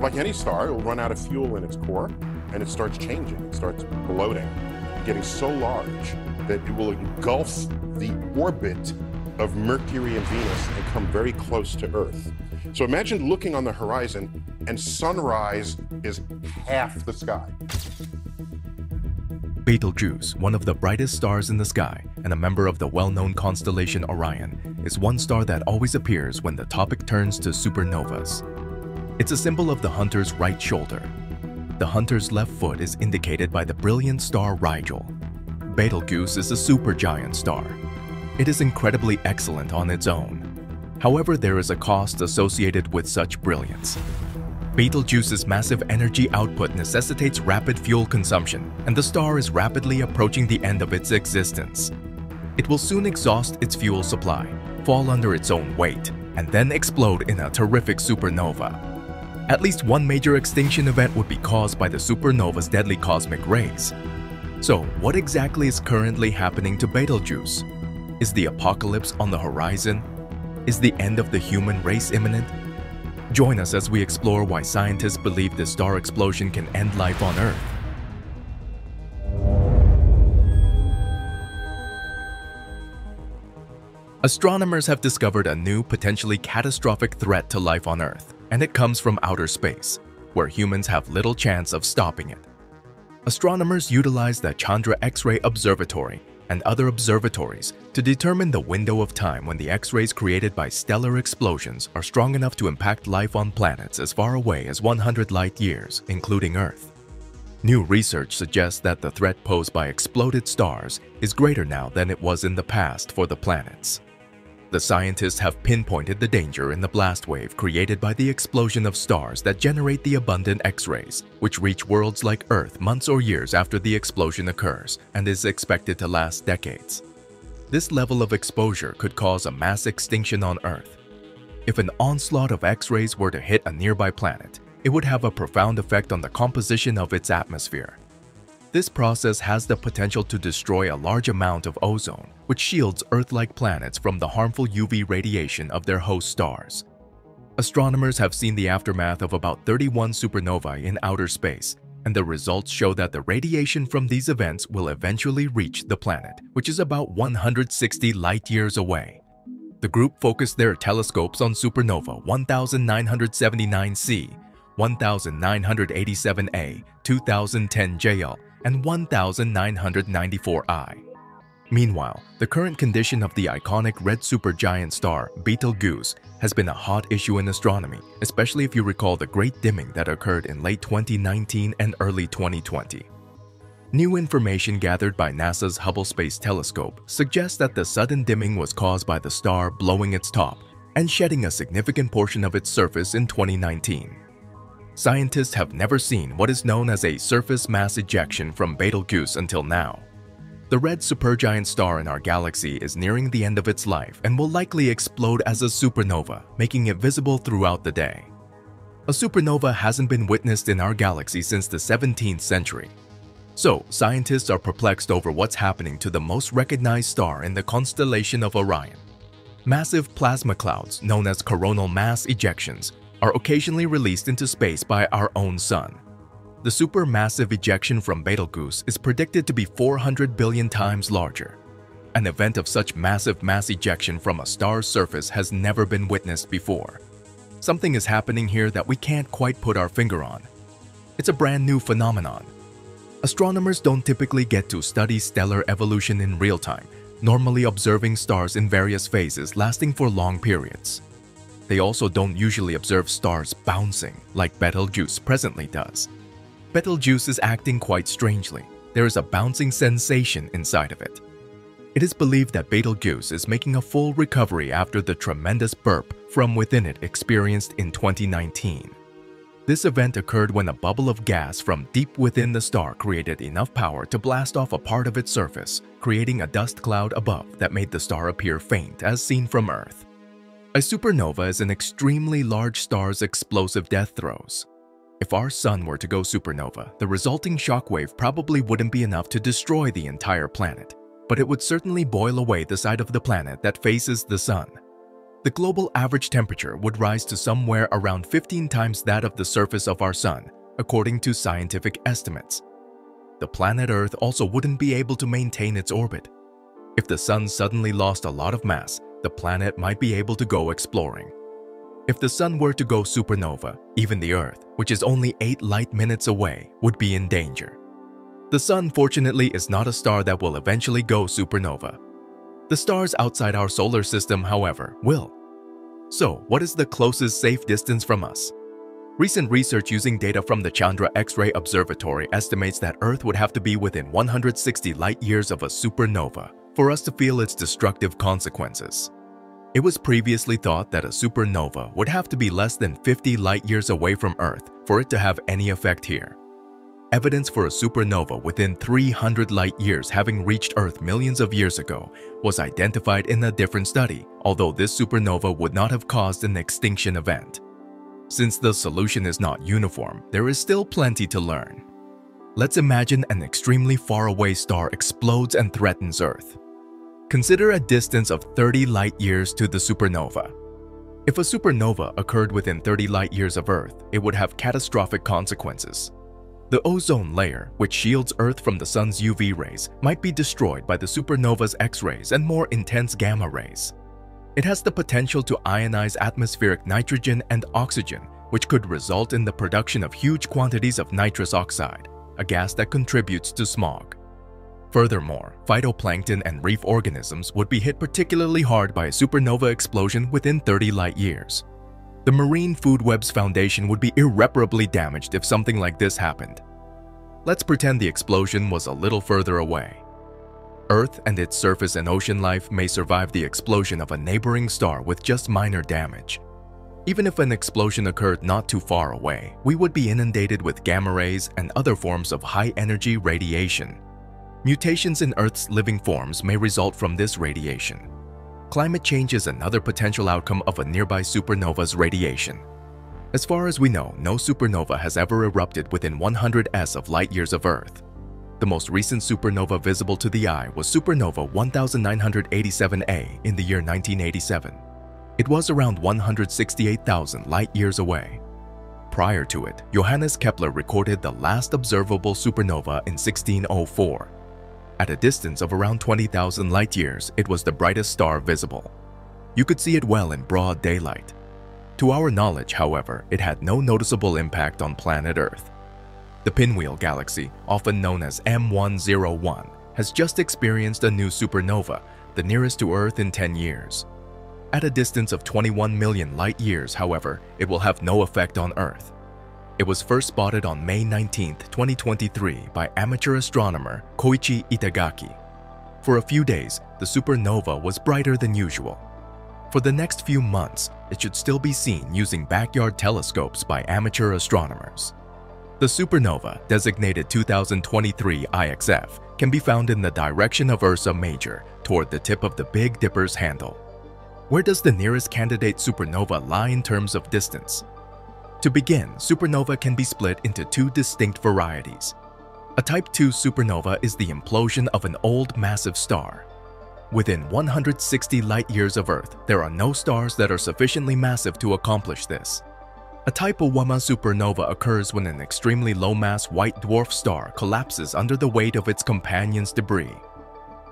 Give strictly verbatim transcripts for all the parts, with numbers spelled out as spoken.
Like any star, it will run out of fuel in its core, and it starts changing, it starts bloating, getting so large that it will engulf the orbit of Mercury and Venus and come very close to Earth. So imagine looking on the horizon, and sunrise is half the sky. Betelgeuse, one of the brightest stars in the sky and a member of the well-known constellation Orion, is one star that always appears when the topic turns to supernovas. It's a symbol of the hunter's right shoulder. The hunter's left foot is indicated by the brilliant star Rigel. Betelgeuse is a supergiant star. It is incredibly excellent on its own. However, there is a cost associated with such brilliance. Betelgeuse's massive energy output necessitates rapid fuel consumption, and the star is rapidly approaching the end of its existence. It will soon exhaust its fuel supply, fall under its own weight, and then explode in a terrific supernova. At least one major extinction event would be caused by the supernova's deadly cosmic rays. So, what exactly is currently happening to Betelgeuse? Is the apocalypse on the horizon? Is the end of the human race imminent? Join us as we explore why scientists believe this star explosion can end life on Earth. Astronomers have discovered a new, potentially catastrophic threat to life on Earth, and it comes from outer space, where humans have little chance of stopping it. Astronomers utilize the Chandra X-ray Observatory and other observatories to determine the window of time when the X-rays created by stellar explosions are strong enough to impact life on planets as far away as one hundred light years, including Earth. New research suggests that the threat posed by exploded stars is greater now than it was in the past for the planets. The scientists have pinpointed the danger in the blast wave created by the explosion of stars that generate the abundant X-rays, which reach worlds like Earth months or years after the explosion occurs and is expected to last decades. This level of exposure could cause a mass extinction on Earth. If an onslaught of X-rays were to hit a nearby planet, it would have a profound effect on the composition of its atmosphere. This process has the potential to destroy a large amount of ozone, which shields Earth-like planets from the harmful U V radiation of their host stars. Astronomers have seen the aftermath of about thirty-one supernovae in outer space, and the results show that the radiation from these events will eventually reach the planet, which is about one hundred sixty light years away. The group focused their telescopes on supernova nineteen seventy-nine C, nineteen eighty-seven A, two thousand ten J L, and nineteen ninety-four I. Meanwhile, the current condition of the iconic red supergiant star, Betelgeuse, has been a hot issue in astronomy, especially if you recall the great dimming that occurred in late twenty nineteen and early twenty twenty. New information gathered by NASA's Hubble Space Telescope suggests that the sudden dimming was caused by the star blowing its top and shedding a significant portion of its surface in twenty nineteen. Scientists have never seen what is known as a surface mass ejection from Betelgeuse until now. The red supergiant star in our galaxy is nearing the end of its life and will likely explode as a supernova, making it visible throughout the day. A supernova hasn't been witnessed in our galaxy since the seventeenth century. So, scientists are perplexed over what's happening to the most recognized star in the constellation of Orion. Massive plasma clouds, known as coronal mass ejections, are occasionally released into space by our own sun. The supermassive ejection from Betelgeuse is predicted to be four hundred billion times larger. An event of such massive mass ejection from a star's surface has never been witnessed before. Something is happening here that we can't quite put our finger on. It's a brand new phenomenon. Astronomers don't typically get to study stellar evolution in real time, normally observing stars in various phases lasting for long periods. They also don't usually observe stars bouncing, like Betelgeuse presently does. Betelgeuse is acting quite strangely. There is a bouncing sensation inside of it. It is believed that Betelgeuse is making a full recovery after the tremendous burp from within it experienced in twenty nineteen. This event occurred when a bubble of gas from deep within the star created enough power to blast off a part of its surface, creating a dust cloud above that made the star appear faint as seen from Earth. A supernova is an extremely large star's explosive death throes. If our sun were to go supernova, the resulting shockwave probably wouldn't be enough to destroy the entire planet, but it would certainly boil away the side of the planet that faces the sun. the global average temperature would rise to somewhere around fifteen times that of the surface of our Sun, according to scientific estimates. The planet Earth also wouldn't be able to maintain its orbit. If the Sun suddenly lost a lot of mass, the planet might be able to go exploring. If the Sun were to go supernova, even the Earth, which is only eight light minutes away, would be in danger. The Sun, fortunately, is not a star that will eventually go supernova. The stars outside our solar system, however, will. So, what is the closest safe distance from us? Recent research using data from the Chandra X-ray Observatory estimates that Earth would have to be within one hundred sixty light years of a supernova for us to feel its destructive consequences. It was previously thought that a supernova would have to be less than fifty light years away from Earth for it to have any effect here. Evidence for a supernova within three hundred light years having reached Earth millions of years ago was identified in a different study, although this supernova would not have caused an extinction event. Since the solution is not uniform, there is still plenty to learn. Let's imagine an extremely faraway star explodes and threatens Earth. Consider a distance of thirty light years to the supernova. If a supernova occurred within thirty light years of Earth, it would have catastrophic consequences. The ozone layer, which shields Earth from the Sun's U V rays, might be destroyed by the supernova's X-rays and more intense gamma rays. It has the potential to ionize atmospheric nitrogen and oxygen, which could result in the production of huge quantities of nitrous oxide, a gas that contributes to smog. Furthermore, phytoplankton and reef organisms would be hit particularly hard by a supernova explosion within thirty light years. The Marine Food Web's foundation would be irreparably damaged if something like this happened. Let's pretend the explosion was a little further away. Earth and its surface and ocean life may survive the explosion of a neighboring star with just minor damage. Even if an explosion occurred not too far away, we would be inundated with gamma rays and other forms of high-energy radiation. Mutations in Earth's living forms may result from this radiation. Climate change is another potential outcome of a nearby supernova's radiation. As far as we know, no supernova has ever erupted within one hundred S of light years of Earth. The most recent supernova visible to the eye was supernova nineteen eighty-seven A in the year nineteen eighty-seven. It was around one hundred sixty-eight thousand light years away. Prior to it, Johannes Kepler recorded the last observable supernova in sixteen oh four. At a distance of around twenty thousand light years, it was the brightest star visible. You could see it well in broad daylight. To our knowledge, however, it had no noticeable impact on planet Earth. The Pinwheel Galaxy, often known as M one oh one, has just experienced a new supernova, the nearest to Earth in ten years. At a distance of twenty-one million light years, however, it will have no effect on Earth. It was first spotted on May nineteenth twenty twenty-three by amateur astronomer Koichi Itagaki. For a few days, the supernova was brighter than usual. For the next few months, it should still be seen using backyard telescopes by amateur astronomers. The supernova, designated two thousand twenty-three I X F, can be found in the direction of Ursa Major, toward the tip of the Big Dipper's handle. Where does the nearest candidate supernova lie in terms of distance? To begin, supernova can be split into two distinct varieties. A type two supernova is the implosion of an old massive star. Within one hundred sixty light years of Earth, there are no stars that are sufficiently massive to accomplish this. A type one supernova occurs when an extremely low-mass white dwarf star collapses under the weight of its companion's debris.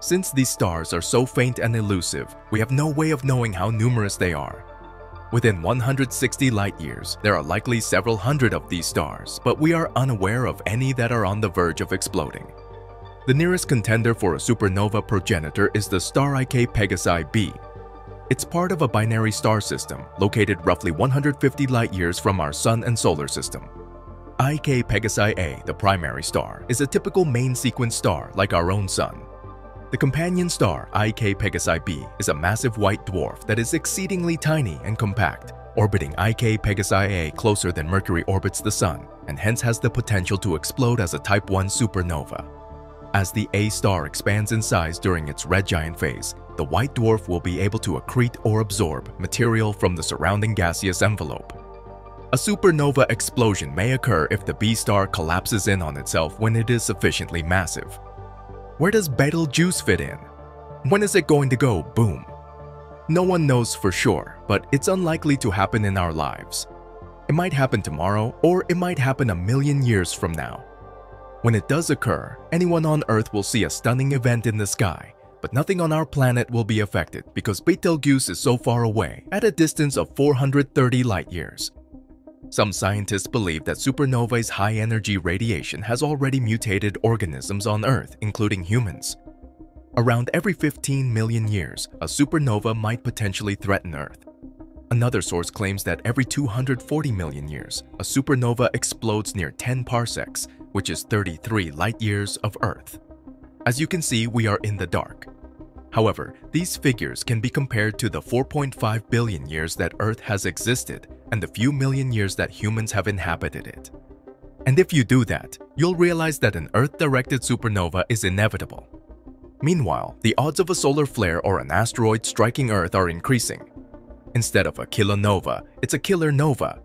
Since these stars are so faint and elusive, we have no way of knowing how numerous they are. Within one hundred sixty light years, there are likely several hundred of these stars, but we are unaware of any that are on the verge of exploding. The nearest contender for a supernova progenitor is the star I K Pegasi B. It's part of a binary star system located roughly one hundred fifty light years from our Sun and solar system. I K Pegasi A, the primary star, is a typical main-sequence star like our own Sun. The companion star, I K Pegasi B, is a massive white dwarf that is exceedingly tiny and compact, orbiting I K Pegasi A closer than Mercury orbits the Sun, and hence has the potential to explode as a type one supernova. As the A star expands in size during its red giant phase, the white dwarf will be able to accrete or absorb material from the surrounding gaseous envelope. A supernova explosion may occur if the B star collapses in on itself when it is sufficiently massive. Where does Betelgeuse fit in? When is it going to go boom? No one knows for sure, but it's unlikely to happen in our lives. It might happen tomorrow, or it might happen a million years from now. When it does occur, anyone on Earth will see a stunning event in the sky, but nothing on our planet will be affected because Betelgeuse is so far away, at a distance of four hundred thirty light-years. Some scientists believe that supernova's high-energy radiation has already mutated organisms on Earth, including humans. Around every fifteen million years, a supernova might potentially threaten Earth. Another source claims that every two hundred forty million years, a supernova explodes near ten parsecs, which is thirty-three light-years of Earth. As you can see, we are in the dark. However, these figures can be compared to the four point five billion years that Earth has existed and the few million years that humans have inhabited it. And if you do that, you'll realize that an Earth-directed supernova is inevitable. Meanwhile, the odds of a solar flare or an asteroid striking Earth are increasing. Instead of a kilonova, it's a killer nova.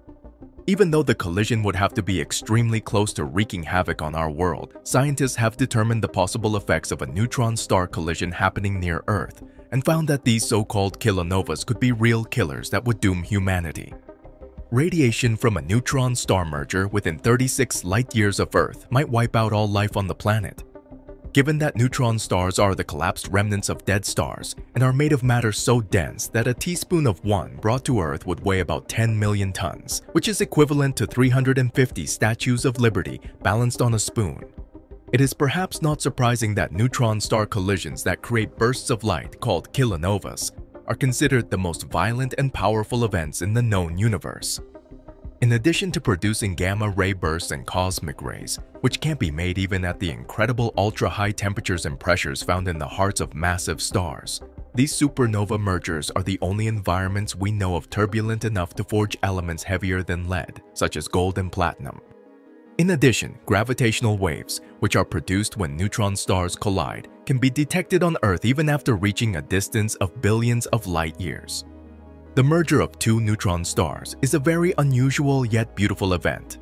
Even though the collision would have to be extremely close to wreaking havoc on our world, scientists have determined the possible effects of a neutron star collision happening near Earth and found that these so-called kilonovas could be real killers that would doom humanity. Radiation from a neutron star merger within thirty-six light-years of Earth might wipe out all life on the planet. Given that neutron stars are the collapsed remnants of dead stars and are made of matter so dense that a teaspoon of one brought to Earth would weigh about ten million tons, which is equivalent to three hundred fifty Statues of Liberty balanced on a spoon. It is perhaps not surprising that neutron star collisions that create bursts of light called kilonovas are considered the most violent and powerful events in the known universe. In addition to producing gamma-ray bursts and cosmic rays, which can't be made even at the incredible ultra-high temperatures and pressures found in the hearts of massive stars, these supernova mergers are the only environments we know of turbulent enough to forge elements heavier than lead, such as gold and platinum. In addition, gravitational waves, which are produced when neutron stars collide, can be detected on Earth even after reaching a distance of billions of light-years. The merger of two neutron stars is a very unusual yet beautiful event.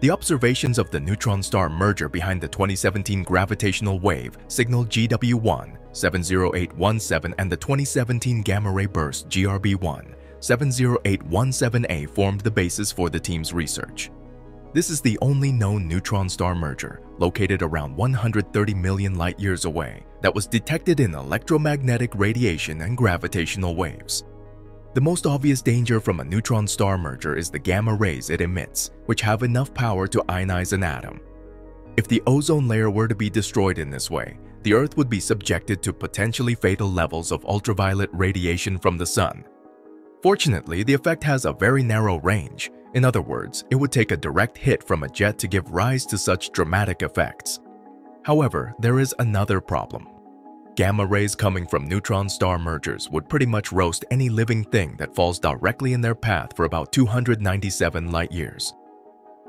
The observations of the neutron star merger behind the twenty seventeen gravitational wave signal G W one seven zero eight one seven and the twenty seventeen gamma-ray burst G R B one seven zero eight one seven A formed the basis for the team's research. This is the only known neutron star merger, located around one hundred thirty million light-years away, that was detected in electromagnetic radiation and gravitational waves. The most obvious danger from a neutron star merger is the gamma rays it emits, which have enough power to ionize an atom. If the ozone layer were to be destroyed in this way, the Earth would be subjected to potentially fatal levels of ultraviolet radiation from the sun. Fortunately, the effect has a very narrow range. In other words, it would take a direct hit from a jet to give rise to such dramatic effects. However, there is another problem. Gamma rays coming from neutron star mergers would pretty much roast any living thing that falls directly in their path for about two hundred ninety-seven light-years.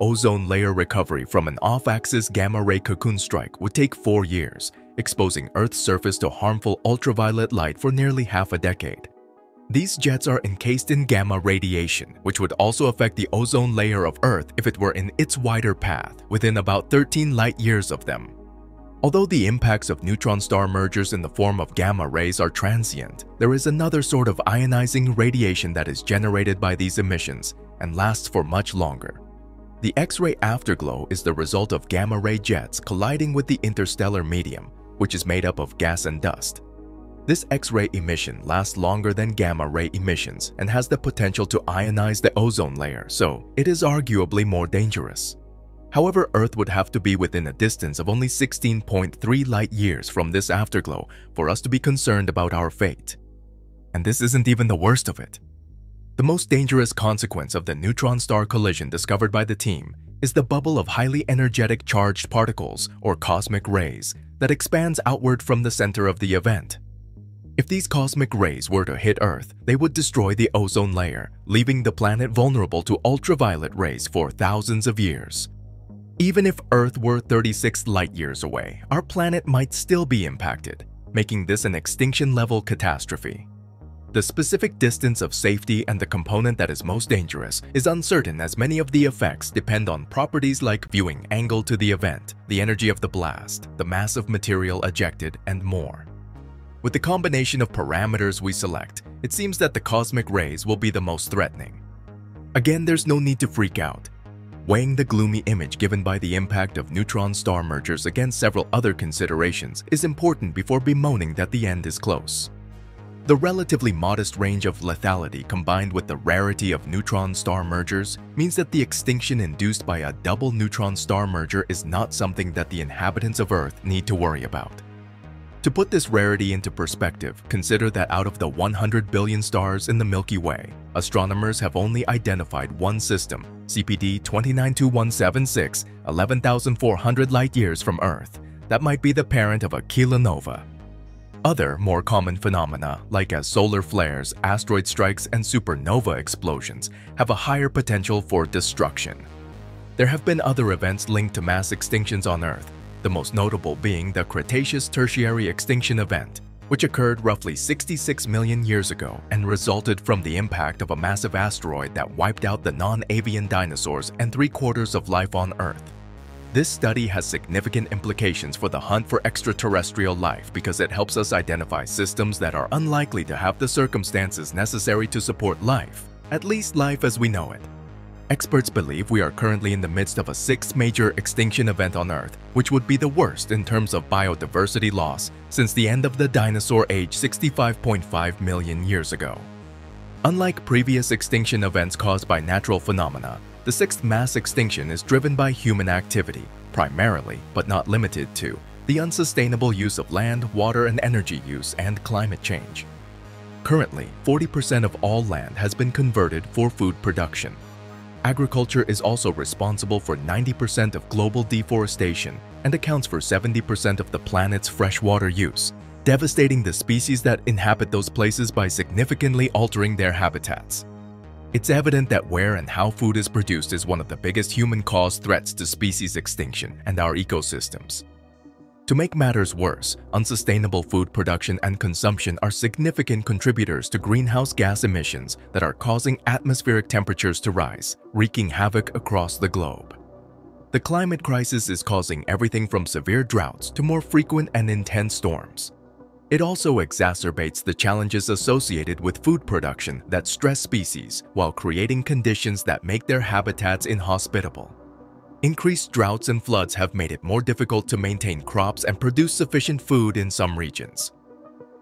Ozone layer recovery from an off-axis gamma-ray cocoon strike would take four years, exposing Earth's surface to harmful ultraviolet light for nearly half a decade. These jets are encased in gamma radiation, which would also affect the ozone layer of Earth if it were in its wider path, within about thirteen light-years of them. Although the impacts of neutron star mergers in the form of gamma rays are transient, there is another sort of ionizing radiation that is generated by these emissions and lasts for much longer. The X-ray afterglow is the result of gamma ray jets colliding with the interstellar medium, which is made up of gas and dust. This X-ray emission lasts longer than gamma ray emissions and has the potential to ionize the ozone layer, so it is arguably more dangerous. However, Earth would have to be within a distance of only sixteen point three light-years from this afterglow for us to be concerned about our fate. And this isn't even the worst of it. The most dangerous consequence of the neutron star collision discovered by the team is the bubble of highly energetic charged particles, or cosmic rays, that expands outward from the center of the event. If these cosmic rays were to hit Earth, they would destroy the ozone layer, leaving the planet vulnerable to ultraviolet rays for thousands of years. Even if Earth were thirty-six light-years away, our planet might still be impacted, making this an extinction-level catastrophe. The specific distance of safety and the component that is most dangerous is uncertain, as many of the effects depend on properties like viewing angle to the event, the energy of the blast, the mass of material ejected, and more. With the combination of parameters we select, it seems that the cosmic rays will be the most threatening. Again, there's no need to freak out. Weighing the gloomy image given by the impact of neutron star mergers against several other considerations is important before bemoaning that the end is close. The relatively modest range of lethality combined with the rarity of neutron star mergers means that the extinction induced by a double neutron star merger is not something that the inhabitants of Earth need to worry about. To put this rarity into perspective, consider that out of the one hundred billion stars in the Milky Way, astronomers have only identified one system, C P D twenty-nine twenty-one seventy-six, eleven thousand four hundred light-years from Earth, that might be the parent of a kilonova. Other, more common phenomena, like as solar flares, asteroid strikes, and supernova explosions, have a higher potential for destruction. There have been other events linked to mass extinctions on Earth, the most notable being the Cretaceous Tertiary Extinction event, which occurred roughly sixty-six million years ago and resulted from the impact of a massive asteroid that wiped out the non-avian dinosaurs and three-quarters of life on Earth. This study has significant implications for the hunt for extraterrestrial life because it helps us identify systems that are unlikely to have the circumstances necessary to support life, at least life as we know it. Experts believe we are currently in the midst of a sixth major extinction event on Earth, which would be the worst in terms of biodiversity loss since the end of the dinosaur age sixty-five point five million years ago. Unlike previous extinction events caused by natural phenomena, the sixth mass extinction is driven by human activity, primarily, but not limited to, the unsustainable use of land, water, and energy use and climate change. Currently, forty percent of all land has been converted for food production. Agriculture is also responsible for ninety percent of global deforestation and accounts for seventy percent of the planet's freshwater use, devastating the species that inhabit those places by significantly altering their habitats. It's evident that where and how food is produced is one of the biggest human-caused threats to species extinction and our ecosystems. To make matters worse, unsustainable food production and consumption are significant contributors to greenhouse gas emissions that are causing atmospheric temperatures to rise, wreaking havoc across the globe. The climate crisis is causing everything from severe droughts to more frequent and intense storms. It also exacerbates the challenges associated with food production that stress species while creating conditions that make their habitats inhospitable. Increased droughts and floods have made it more difficult to maintain crops and produce sufficient food in some regions.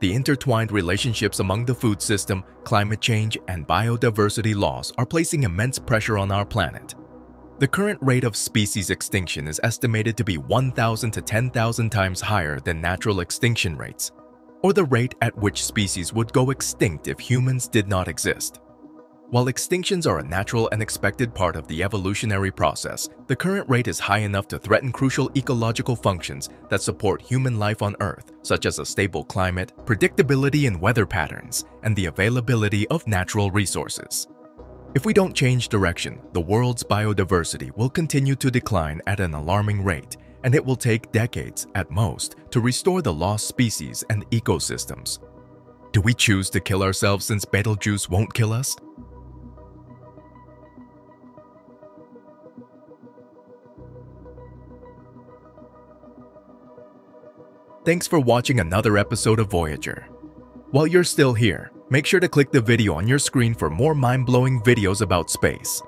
The intertwined relationships among the food system, climate change, and biodiversity loss are placing immense pressure on our planet. The current rate of species extinction is estimated to be one thousand to ten thousand times higher than natural extinction rates, or the rate at which species would go extinct if humans did not exist. While extinctions are a natural and expected part of the evolutionary process, the current rate is high enough to threaten crucial ecological functions that support human life on Earth, such as a stable climate, predictability in weather patterns, and the availability of natural resources. If we don't change direction, the world's biodiversity will continue to decline at an alarming rate, and it will take decades, at most, to restore the lost species and ecosystems. Do we choose to kill ourselves since Betelgeuse won't kill us? Thanks for watching another episode of Voyager. While you're still here, make sure to click the video on your screen for more mind-blowing videos about space.